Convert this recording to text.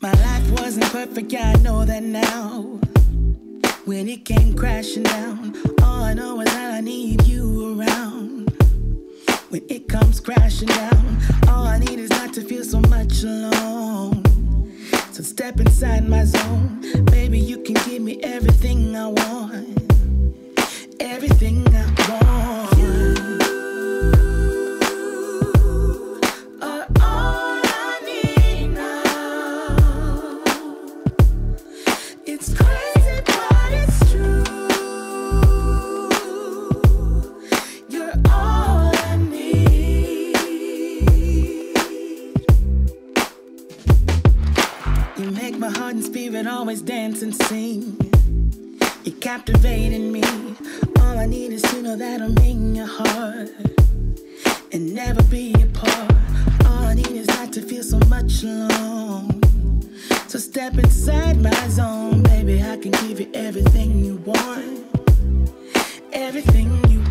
My life wasn't perfect, yeah, I know that now. When it came crashing down, all I know is that I need you around. When it comes crashing down, all I need is not to feel so much alone. So step inside my zone, baby, you can give me everything I want. Everything I want. Always dance and sing. You're captivating me. All I need is to know that I'm in your heart and never be apart. All I need is not to feel so much alone. So step inside my zone, baby. I can give you everything you want. Everything you want.